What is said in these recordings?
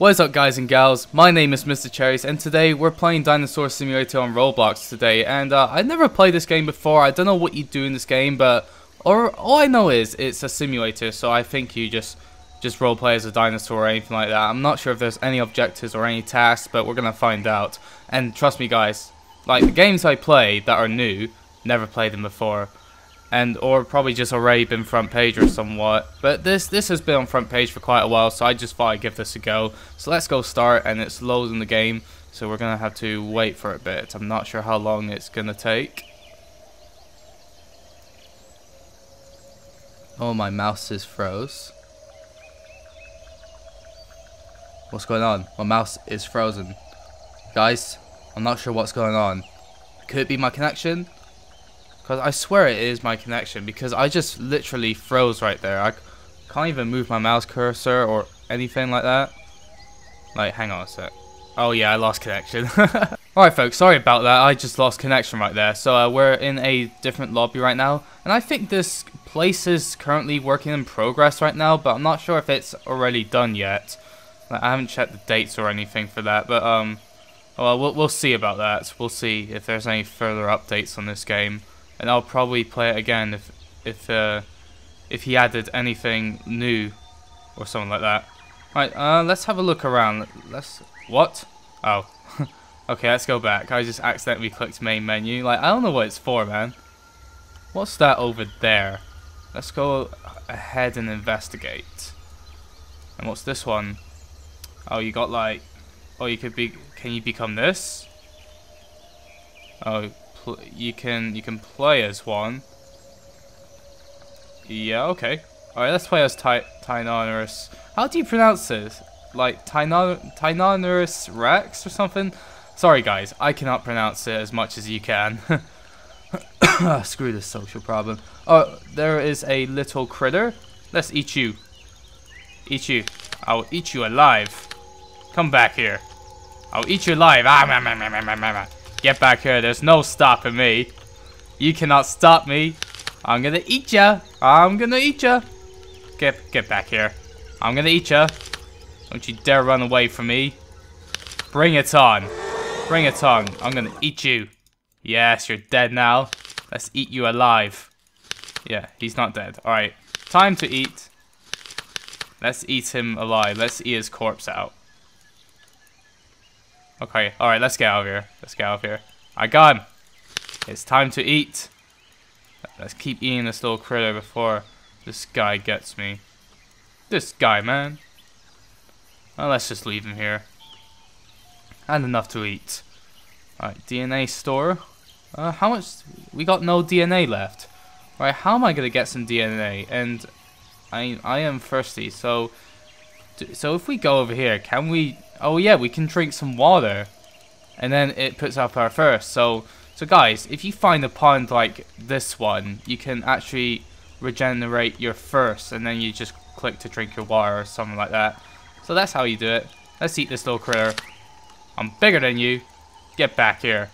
What is up, guys and gals? My name is Mr. Cherries, and today we're playing Dinosaur Simulator on Roblox today. And I've never played this game before. I don't know what you do in this game, but all I know is it's a simulator. So I think you just roleplay as a dinosaur or anything like that. I'm not sure if there's any objectives or any tasks, but we're gonna find out. And trust me, guys, like the games I play that are new, never played them before, and or probably just already been front page or somewhat, but this has been on front page for quite a while, so I just thought I'd give this a go. So let's go start, and it's loading the game, so we're gonna have to wait for a bit. I'm not sure how long it's gonna take. Oh, my mouse is froze. What's going on? My mouse is frozen, guys. I'm not sure what's going on. Could it be my connection? I swear it is my connection, because I just literally froze right there. I can't even move my mouse cursor or anything like that. Like, hang on a sec. Oh yeah, I lost connection. Alright folks, sorry about that. I just lost connection right there. So we're in a different lobby right now. And I think this place is currently working in progress right now, but I'm not sure if it's already done yet. Like, I haven't checked the dates or anything for that, but well, we'll see about that. We'll see if there's any further updates on this game. And I'll probably play it again if he added anything new or something like that. Right, let's have a look around. What? Oh. Okay, let's go back. I just accidentally clicked main menu. Like, I don't know what it's for, man. What's that over there? Let's go ahead and investigate. And what's this one? Oh, you got like... Oh, you could be... Can you become this? Oh... You can play as one. Yeah, okay. Alright, let's play as Tynonurus. How do you pronounce this? Like, Tynonurus Rex or something? Sorry guys, I cannot pronounce it as much as you can. Screw this social problem. Oh, there is a little critter. Let's eat you. Eat you. I will eat you alive. Come back here. I'll eat you alive. Ah, get back here, there's no stopping me. You cannot stop me. I'm gonna eat ya. I'm gonna eat ya. Get back here. I'm gonna eat ya. Don't you dare run away from me. Bring it on. Bring it on. I'm gonna eat you. Yes, you're dead now. Let's eat you alive. Yeah, he's not dead. Alright, time to eat. Let's eat him alive. Let's eat his corpse out. Okay, alright, let's get out of here. Let's get out of here. I got him. It's time to eat. Let's keep eating this little critter before this guy gets me. This guy, man. Well, let's just leave him here. And enough to eat. Alright, DNA store. How much? We got no DNA left. Alright, how am I going to get some DNA? And I am thirsty, so if we go over here, can we... Oh yeah, we can drink some water, and then it puts up our thirst. So guys, if you find a pond like this one, you can actually regenerate your thirst, and then you just click to drink your water or something like that. So that's how you do it. Let's eat this little critter. I'm bigger than you. Get back here.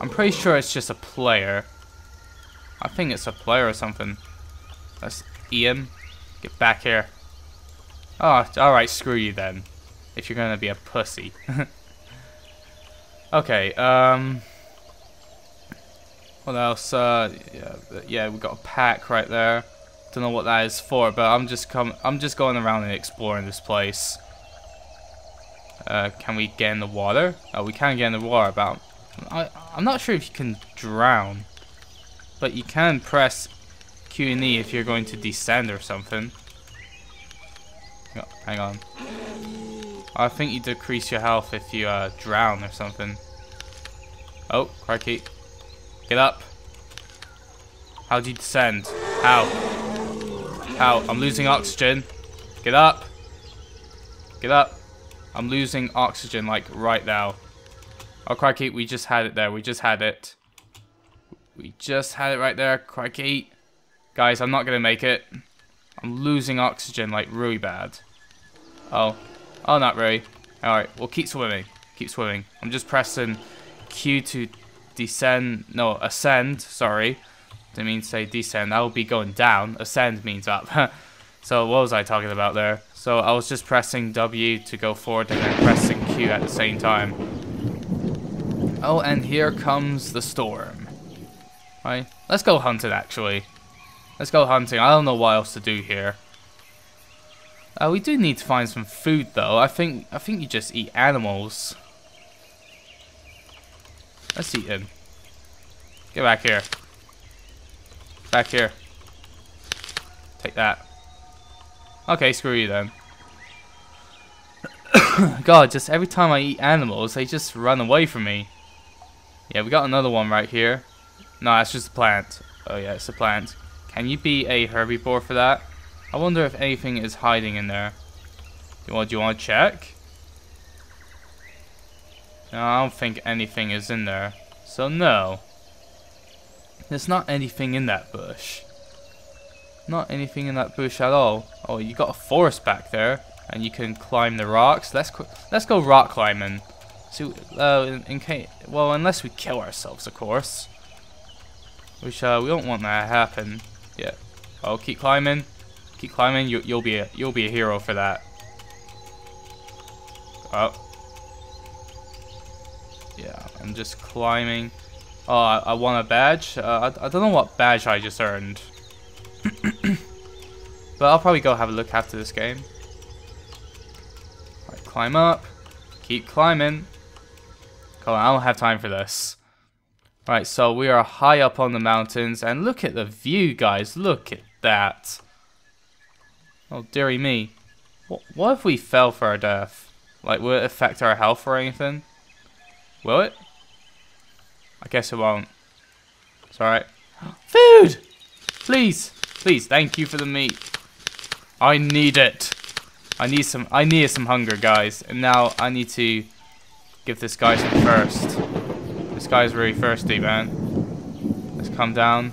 I'm pretty sure it's just a player. I think it's a player or something. Let's eat him. Get back here. Oh, alright, screw you then. If you're gonna be a pussy. Okay, what else? Yeah, we got a pack right there. Don't know what that is for, but I'm just going around and exploring this place. Can we get in the water? Oh, we can get in the water, but I'm not sure if you can drown. But you can press Q and E if you're going to descend or something. Hang on. I think you decrease your health if you drown or something. Oh, crikey. Get up. How do you descend? How? How? I'm losing oxygen. Get up. Get up. I'm losing oxygen, like, right now. Oh, crikey, we just had it there. We just had it. We just had it right there, crikey. Guys, I'm not gonna make it. I'm losing oxygen, like, really bad. Oh. Oh, not really. Alright, well, keep swimming. Keep swimming. I'm just pressing Q to descend. No, ascend, sorry. Didn't mean to say descend. That would be going down. Ascend means up. So what was I talking about there? So I was just pressing W to go forward and then pressing Q at the same time. Oh, and here comes the storm. Right, let's go hunting actually. Let's go hunting. I don't know what else to do here. We do need to find some food though. I think you just eat animals. Let's eat him. Get back here. Back here. Take that. Okay, screw you then. God, just every time I eat animals, they just run away from me. Yeah, we got another one right here. No, that's just a plant. Oh yeah, it's a plant. Can you be a herbivore for that? I wonder if anything is hiding in there. Do you want to check? No, I don't think anything is in there. So no. There's not anything in that bush. Not anything in that bush at all. Oh, you got a forest back there, and you can climb the rocks. Let's go rock climbing. So, well, unless we kill ourselves, of course. Which we don't want that to happen. Yeah. Oh, keep climbing. Keep climbing. You'll be a hero for that. Oh. Yeah, I'm just climbing. Oh, I won a badge. I don't know what badge I just earned. But I'll probably go have a look after this game. Right, climb up. Keep climbing. Come on, I don't have time for this. Right, so we are high up on the mountains. And look at the view, guys. Look at that. Oh, dearie me. What if we fell for our death? Like, will it affect our health or anything? Will it? I guess it won't. It's alright. Food! Please! Please, thank you for the meat. I need it. I need some hunger, guys. And now I need to give this guy some thirst. This guy's really thirsty, man. Let's come down.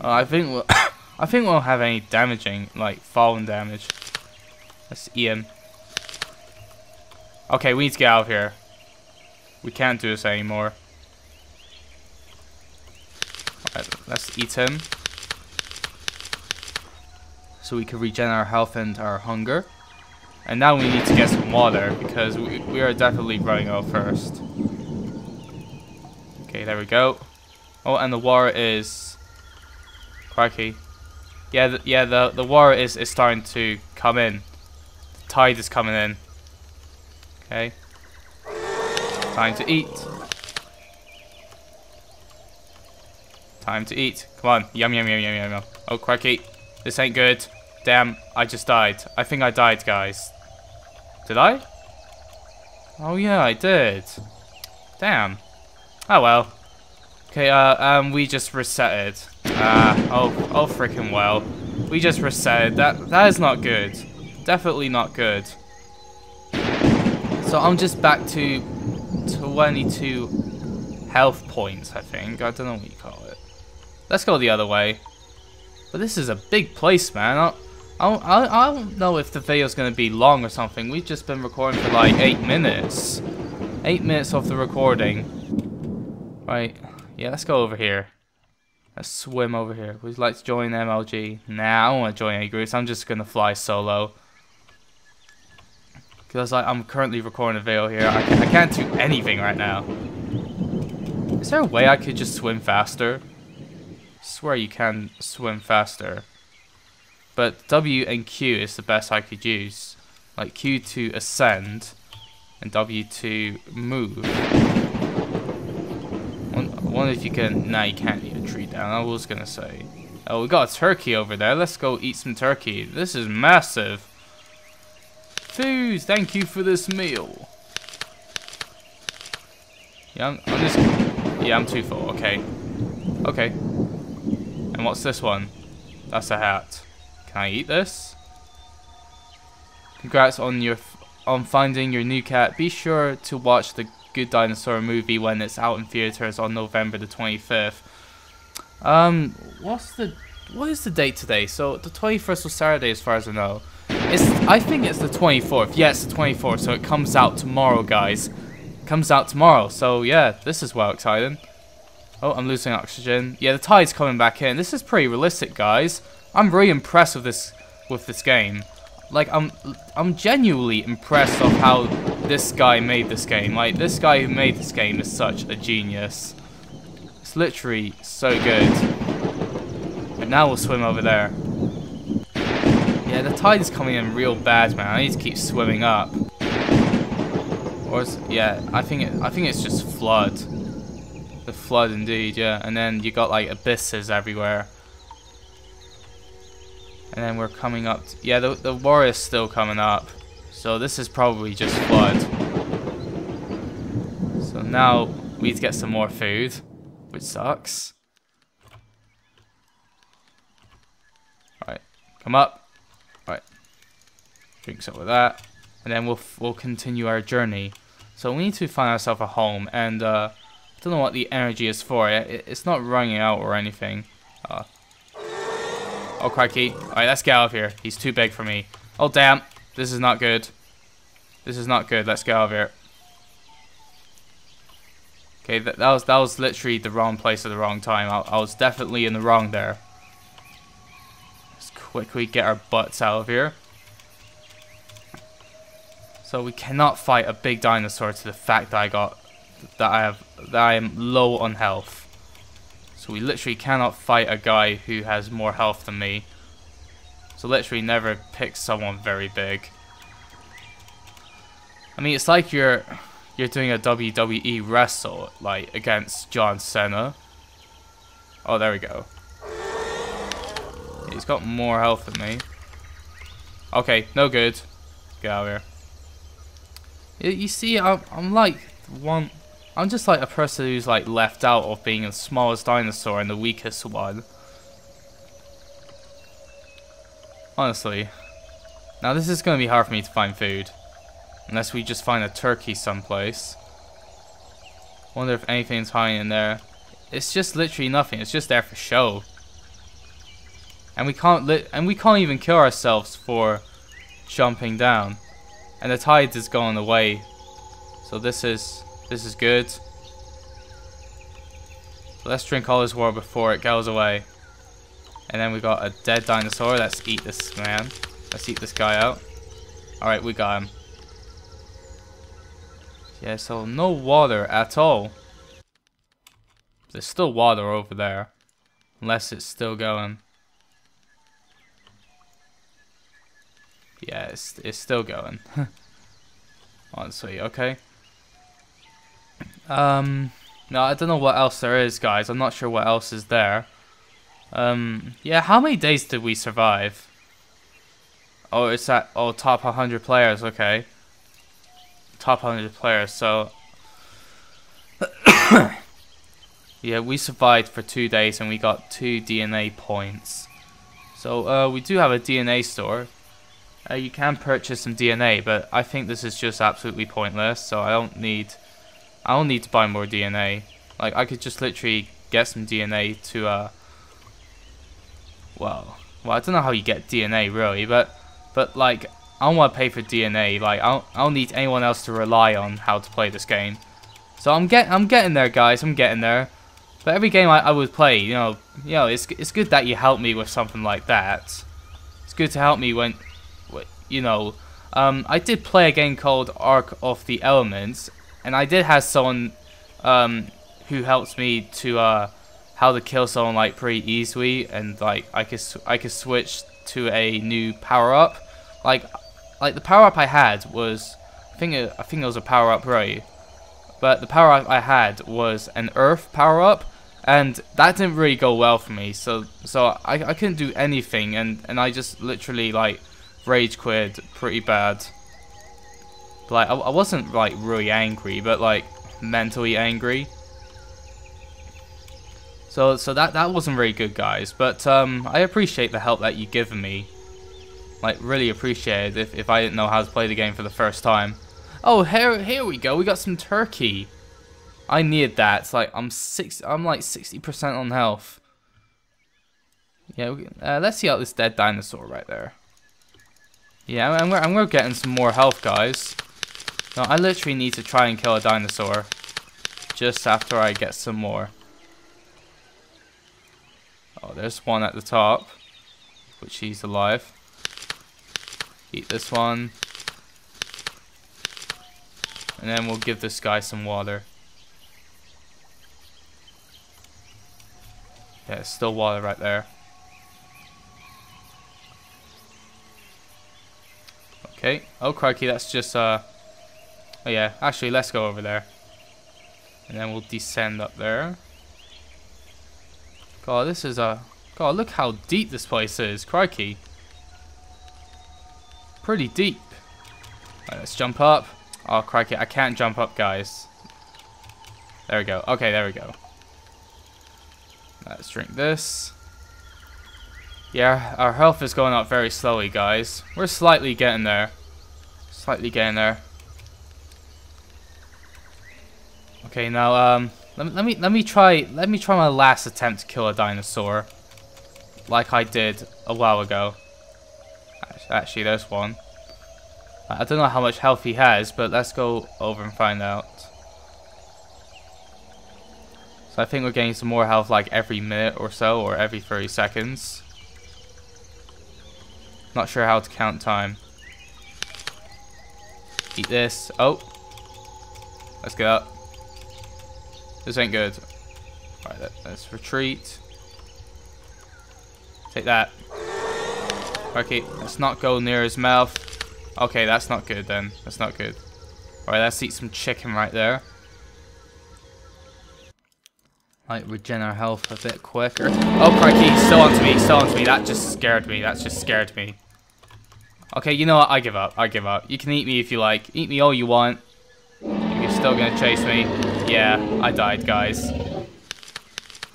I think we'll have any damaging, like falling damage. Let's eat him. Okay, we need to get out of here. We can't do this anymore. Alright, let's eat him. So we can regen our health and our hunger. And now we need to get some water, because we are definitely running out first. Okay, there we go. Oh, and the water is... Crikey. Yeah, the water is starting to come in. The tide is coming in. Okay. Time to eat. Time to eat. Come on. Yum, yum, yum, yum, yum, yum. Oh, crikey. This ain't good. Damn, I just died. I think I died, guys. Did I? Oh, yeah, I did. Damn. Oh, well. Okay, we just resetted. Oh freaking well. We just resetted. That is not good. Definitely not good. So I'm just back to 22 health points, I think. I don't know what you call it. Let's go the other way. But this is a big place, man. I don't know if the video's going to be long or something. We've just been recording for like 8 minutes. 8 minutes of the recording. Right. Yeah, let's go over here. Let's swim over here. Would you like to join MLG? Nah, I don't want to join any groups. I'm just going to fly solo. Because I'm currently recording a video here. I can't do anything right now. Is there a way I could just swim faster? I swear you can swim faster, but W and Q is the best I could use, like Q to ascend and W to move. Wonder if you can. Nah, you can't eat a tree down. I was gonna say, oh, we got a turkey over there. Let's go eat some turkey. This is massive. Food, thank you for this meal. Yeah, I'm too full. Okay. And what's this one? That's a hat. Can I eat this? Congrats on finding your new cat. Be sure to watch The Good Dinosaur movie when it's out in theaters on November the 25th. What is the date today? So the 21st was Saturday, as far as I know. I think it's the 24th. Yes, the 24th. So it comes out tomorrow, guys. It comes out tomorrow. So yeah, this is well exciting. Oh, I'm losing oxygen. Yeah, the tide's coming back in. This is pretty realistic, guys. I'm really impressed with this with this game. Like, I'm genuinely impressed of how this guy made this game. Like, this guy who made this game is such a genius. It's literally so good. And now we'll swim over there. Yeah, the tide is coming in real bad, man. I need to keep swimming up. Or is, yeah, I think it's just flood. The flood, indeed, yeah. And then you got like abysses everywhere. And then we're coming up. Yeah, the water is still coming up. So this is probably just flood. So now we need to get some more food, which sucks. Alright, come up. Alright, drinks up with that. And then we'll continue our journey. So we need to find ourselves a home. And I don't know what the energy is for. It's not running out or anything. Oh, crikey. Alright, let's get out of here. He's too big for me. Oh, damn. This is not good. This is not good. Let's get out of here. Okay, that was literally the wrong place at the wrong time. I was definitely in the wrong there. Let's quickly get our butts out of here. So we cannot fight a big dinosaur to the fact that I am low on health. So we literally cannot fight a guy who has more health than me. So literally never pick someone very big. I mean, it's like you're doing a WWE wrestle, like, against John Cena. Oh, there we go. He's got more health than me. Okay, no good. Get out of here. You see, I'm like one... I'm just like a person who's like left out of being the smallest dinosaur and the weakest one. Honestly. Now this is going to be hard for me to find food. Unless we just find a turkey someplace. Wonder if anything's hiding in there. It's just literally nothing. It's just there for show. And we can't even kill ourselves for jumping down. And the tide is going away. So this is good. Let's drink all this water before it goes away. And then we got a dead dinosaur. Let's eat this man. Let's eat this guy out. Alright, we got him. Yeah, so no water at all. There's still water over there. Unless it's still going. Yeah, it's still going. Honestly, okay. No, I don't know what else there is, guys. I'm not sure what else is there. Yeah, how many days did we survive? Oh, it's at, oh, top 100 players, okay. Top 100 players, so... yeah, we survived for 2 days and we got 2 DNA points. So, we do have a DNA store. You can purchase some DNA, but I think this is just absolutely pointless, so I don't need to buy more DNA. Like, I could just literally get some DNA to, well, I don't know how you get DNA, really, but like, I don't want to pay for DNA. Like, I don't need anyone else to rely on how to play this game. So I'm getting there, guys. I'm getting there. But every game I would play, you know, it's good that you help me with something like that. It's good to help me when, you know, I did play a game called Ark of the Elements. And I did have someone who helped me to how to kill someone like pretty easily, and like I could switch to a new power up. Like the power up I had was I think it was a power up right, but the power up I had was an earth power up, and that didn't really go well for me. So I couldn't do anything, and I just literally like rage quit pretty bad. Like, I wasn't, like, really angry, but, like, mentally angry. So that wasn't very good, guys. But, I appreciate the help that you've given me. Like, really appreciate it if I didn't know how to play the game for the first time. Oh, here we go. We got some turkey. I needed that. It's like, I'm like, 60% on health. Yeah, let's see out this dead dinosaur right there. Yeah, and we're getting some more health, guys. No, I literally need to try and kill a dinosaur just after I get some more. Oh, there's one at the top, which he's alive. Eat this one. And then we'll give this guy some water. Yeah, it's still water right there. Okay. Oh, crikey, that's just, oh, yeah. Actually, let's go over there. And then we'll descend up there. God, this is a... God, look how deep this place is. Crikey. Pretty deep. Alright, let's jump up. Oh, crikey, I can't jump up, guys. There we go. Okay, there we go. Let's drink this. Yeah, our health is going up very slowly, guys. We're slightly getting there. Slightly getting there. Okay, now let me try my last attempt to kill a dinosaur, like I did a while ago. Actually, there's one. I don't know how much health he has, but let's go over and find out. So I think we're getting some more health like every minute or so, or every 30 seconds. Not sure how to count time. Eat this. Oh, let's get up. This ain't good. All right, let's retreat. Take that. Okay, let's not go near his mouth. Okay, that's not good then. That's not good. Alright, let's eat some chicken right there. Like, regen our health a bit quicker. Oh, crikey, he's still onto me, he's still onto me. That just scared me, that just scared me. Okay, you know what? I give up, I give up. You can eat me if you like. Eat me all you want. If you're still gonna chase me. Yeah, I died, guys.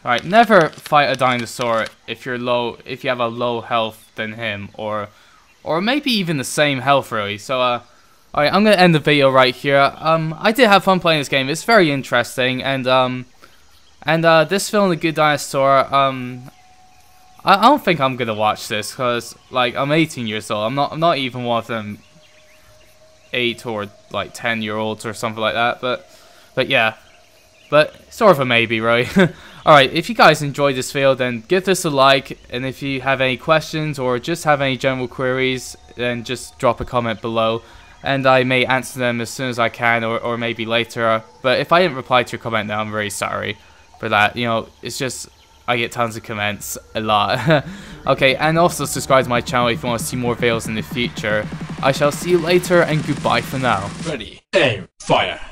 Alright, never fight a dinosaur if you're low, if you have a low health than him, or maybe even the same health, really. So, alright, I'm gonna end the video right here. I did have fun playing this game. It's very interesting, and this film, The Good Dinosaur. I don't think I'm gonna watch this because, like, I'm 18 years old. I'm not even one of them 8 or like 10-year-olds or something like that. But yeah. But sort of a maybe, right? Alright, if you guys enjoyed this video, then give this a like. And if you have any questions or just have any general queries, then just drop a comment below. And I may answer them as soon as I can, or maybe later. But if I didn't reply to your comment now, I'm very sorry for that. You know, it's just, I get tons of comments, a lot. Okay, and also subscribe to my channel if you want to see more videos in the future. I shall see you later, and goodbye for now. Ready, aim, fire.